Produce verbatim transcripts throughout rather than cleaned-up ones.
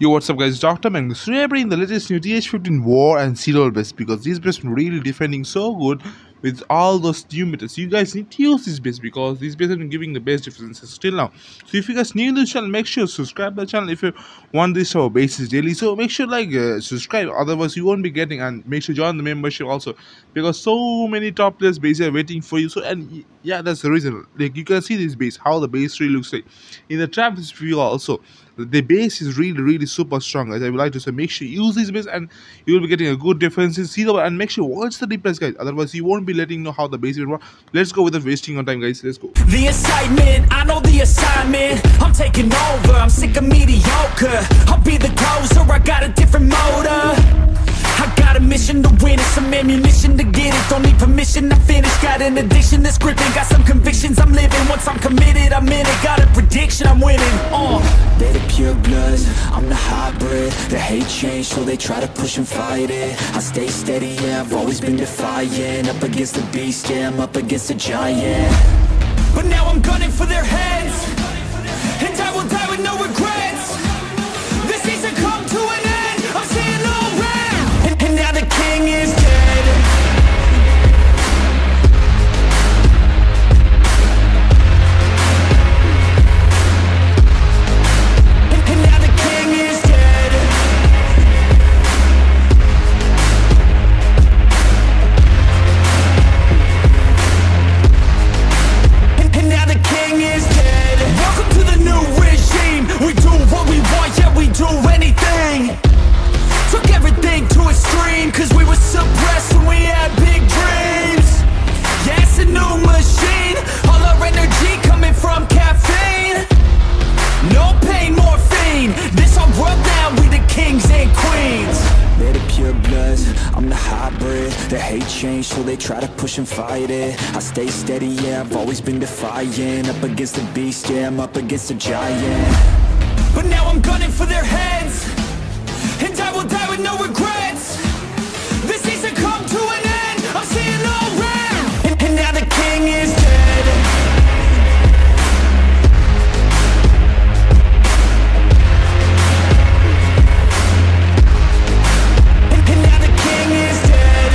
Yo, what's up guys, Doctor Mango. So today I bring the latest new T H fifteen war and serial base because these base really defending so good with all those new methods. You guys need to use this base because these base have been giving the best differences till now. So if you guys new to this channel, make sure to subscribe to the channel if you want this our bases daily. So make sure like uh, subscribe, otherwise you won't be getting, and make sure join the membership also because so many top players bases are waiting for you. So and yeah, that's the reason. Like you can see this base, how the base really looks like in the trap view also. The base is really really super strong, guys. I would like to say make sure you use this base and you will be getting a good difference in C W L, and make sure watch the replays, guys, otherwise you won't be letting know how the base will work. Let's go without wasting on time, guys. Let's go. The excitement, I know the assignment. I'm taking over, I'm sick of mediocre. I'll be the closer, I got a different motor. I got a mission to win it, some ammunition to get it. Don't need permission to finish, got an addiction that's gripping. Got some convictions I'm living, once I'm committed I'm in it. Got a prediction, I'm winning. uh. They're the pure bloods, I'm the hybrid. They hate change, so they try to push and fight it. I stay steady, yeah, I've always been defiant. Up against the beast, yeah, I'm up against a giant. But now I'm gunning for their heads, and I will die with no regrets. This season come to an end, I'm seeing all is dead. And now the king is dead. And now the king is dead. Welcome to the new regime. We do what we want, yeah, we do anything. Took everything to extreme, cause we were suppressed when we had big dreams. Yeah, it's a new machine. All our energy coming from caffeine. No pain, morphine. This our world now, we the kings and queens. They're the pure bloods, I'm the hybrid. They hate change, so they try to push and fight it. I stay steady, yeah, I've always been defiant. Up against the beast, yeah, I'm up against a giant. But now I'm gunning for their heads, and I will die with no regrets. This needs to come to an end, I'm seeing all red. And, and now the king is dead. And, and now the king is dead.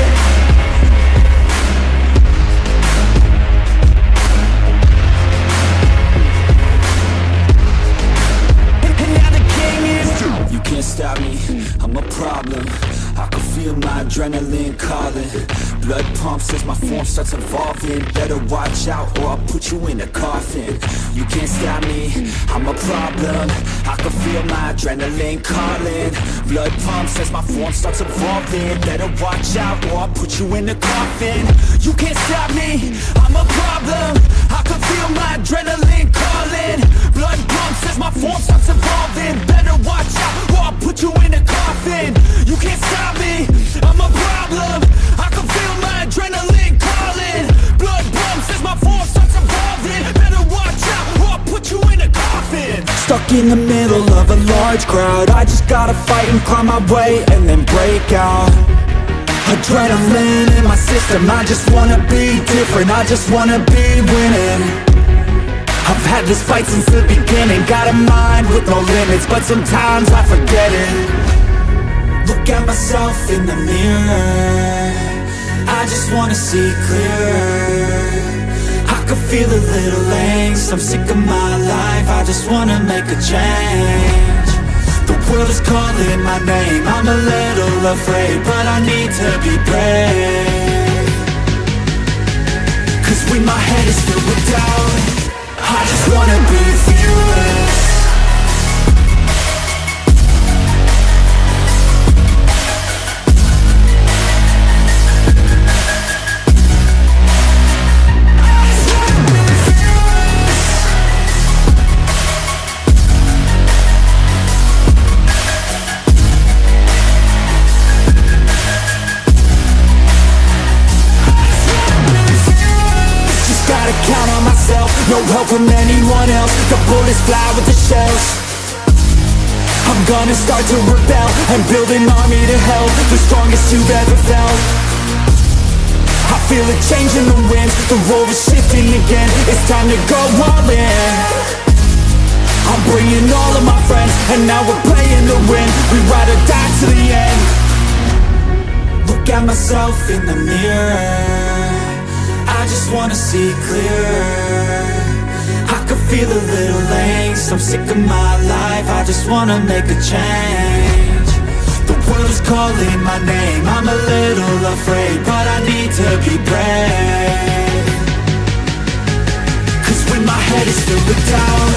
And, and now the king is dead. You can't stop me, I'm a problem. I can feel my adrenaline calling. Blood pumps as my form starts evolving. Better watch out or I'll put you in a coffin. You can't stop me, I'm a problem. I can feel my adrenaline calling. Blood pumps as my form starts evolving. Better watch out or I'll put you in a coffin. You can't stop me, I'm a problem. I can feel my adrenaline calling. Blood pumps as my form starts evolving. Better watch out or I'll put you in a coffin. You can't stop me, I'm a problem. I can feel my adrenaline calling. Blood pumps as my form starts evolving. Better watch out or I'll put you in a coffin. Stuck in the middle of a large crowd, I just gotta fight and climb my way and then break out. Adrenaline in my system, I just wanna be different, I just wanna be winning. I've had this fight since the beginning. Got a mind with no limits, but sometimes I forget it. Look at myself in the mirror, I just wanna see clearer. I can feel a little angst, I'm sick of my life, I just wanna make a change. The world is calling my name, I'm a little afraid, but I need to be brave. Cause when my head is filled with doubt, I just wanna be fearless. No help from anyone else, the bullets fly with the shells. I'm gonna start to rebel and build an army to help the strongest you've ever felt. I feel a change in the winds, the world is shifting again. It's time to go all in. I'm bringing all of my friends, and now we're playing to win. We ride or die to the end. Look at myself in the mirror, I just wanna see clearer. I could feel a little angst, I'm sick of my life, I just wanna make a change. The world is calling my name, I'm a little afraid, but I need to be brave. Cause when my head is filled with doubt,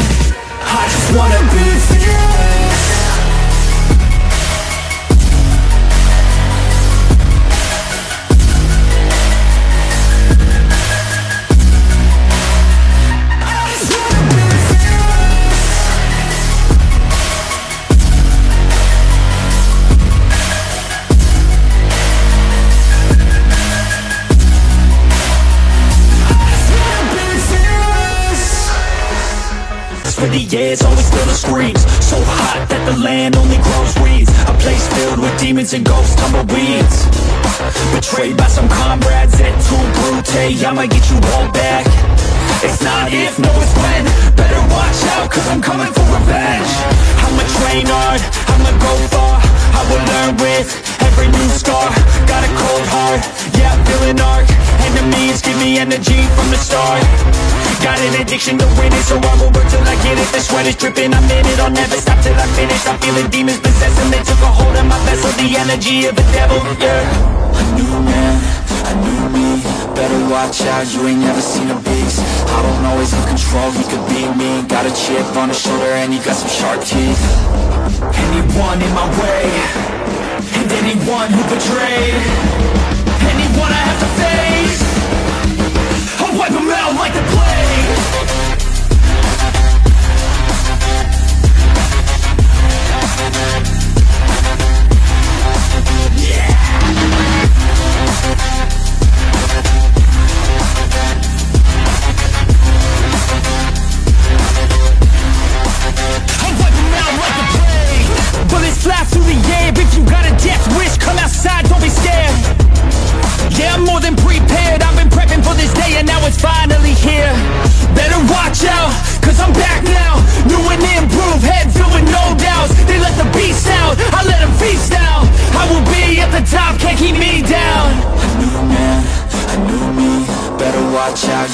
I just wanna be fearless. Yeah, it's always filled with screams, so hot that the land only grows weeds. A place filled with demons and ghosts, tumbleweeds. Betrayed by some comrades at too brute. Hey, I might get you all back. It's not if, no it's when. Better watch out, cause I'm coming for revenge. I'ma train hard, I'ma go far. I will learn with every new scar. Got a cold heart, yeah I feel an arc. Enemies give me energy from the start. Got an addiction to win it, so I will work till I get it. The sweat is dripping, I'm in it, I'll never stop till I finish. I'm feeling demons possessing, they took a hold of my vessel. The energy of the devil, yeah. A new man, a new me. Better watch out, you ain't never seen a beast. I don't always have control, he could be me. Got a chip on his shoulder and he got some sharp teeth. Anyone in my way, and anyone who betrayed, anyone I have to face, I'll wipe them out like the plague.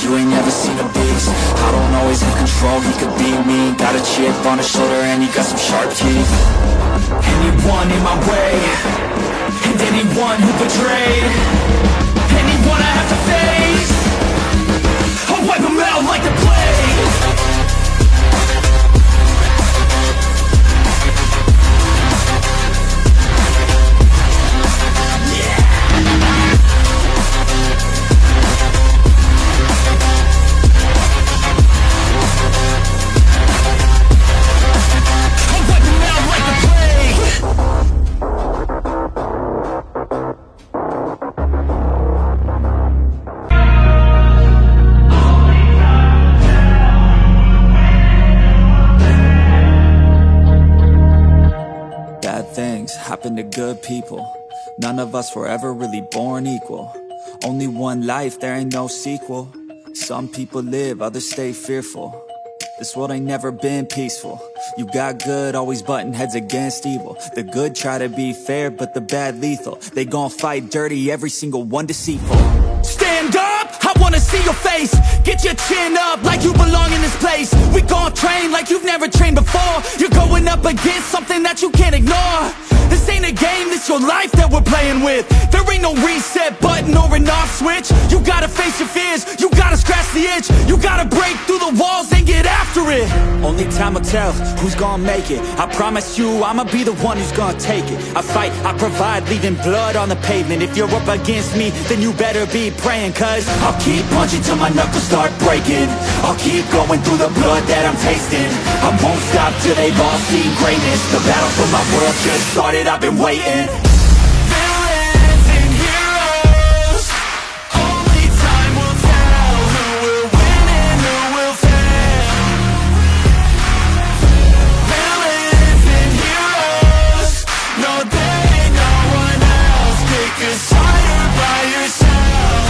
You ain't never seen a beast. I don't always have control, he could be me. Got a chip on his shoulder and he got some sharp teeth. Anyone in my way, and anyone who betrayed, anyone I have to face, I'll wipe them out like the plague. Good people, none of us were ever really born equal. Only one life, there ain't no sequel. Some people live, others stay fearful. This world ain't never been peaceful. You got good, always butting heads against evil. The good try to be fair, but the bad lethal. They gon' fight dirty, every single one deceitful. Stand up! I wanna see your face. Get your chin up like you belong in this place. We gon' train like you've never trained before. You're going up against something that you can't ignore. This ain't a game, this your life that we're playing with. There ain't no reset button or an off switch. You gotta face your fears, you gotta scratch the itch. You gotta break through the walls and get after it. Only time will tell who's gonna make it. I promise you, I'ma be the one who's gonna take it. I fight, I provide, leaving blood on the pavement. If you're up against me, then you better be praying. Cause I'll keep punching till my knuckles start breaking. I'll keep going through the blood that I'm tasting. I won't stop till they've all seen greatness. The battle for my world just started, I've been waiting. Villains and heroes, only time will tell who will win and who will fail. Villains and heroes, no there ain't no one else. Pick a side by yourself.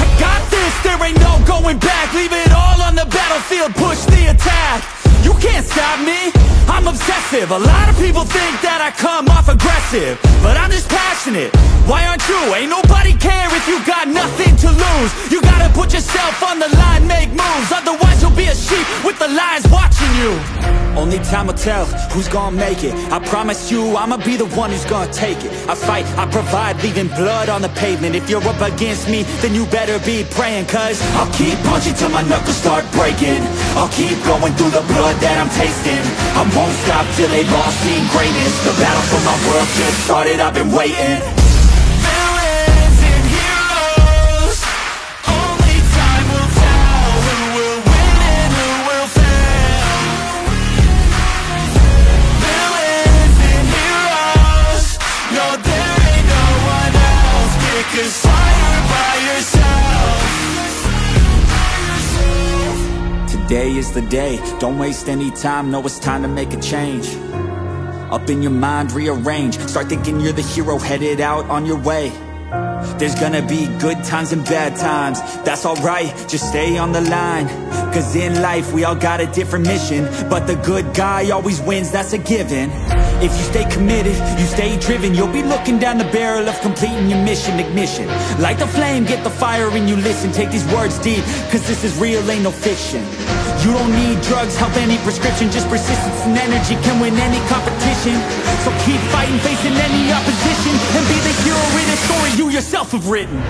I got this, there ain't no going back. Leave it all on the battlefield, push the attack. you can't stop me. I'm obsessive. A lot of people think that I come off aggressive, but I'm just passionate. Why aren't you? Ain't nobody care if you got nothing to lose. You gotta put yourself on the line, make moves. Otherwise you'll be a sheep with the lions watching you. Only time will tell who's gonna make it. I promise you I'ma be the one who's gonna take it. I fight, I provide, leaving blood on the pavement. If you're up against me, then you better be praying, cause I'll keep punching till my knuckles start breaking. I'll keep going through the blood that I'm tasting. I won't stop till they've all seen greatness. The battle for my world just started, I've been waiting. Today is the day, don't waste any time, no it's time to make a change. Up in your mind, rearrange, start thinking you're the hero, headed out on your way. There's gonna be good times and bad times, that's alright, just stay on the line. Cause in life we all got a different mission, but the good guy always wins, that's a given. If you stay committed, you stay driven, you'll be looking down the barrel of completing your mission. Ignition, light the flame, get the fire and you listen. Take these words deep, cause this is real, ain't no fiction. You don't need drugs, help any prescription. Just persistence and energy can win any competition. So keep fighting, facing any opposition, and be the hero in a story you yourself have written.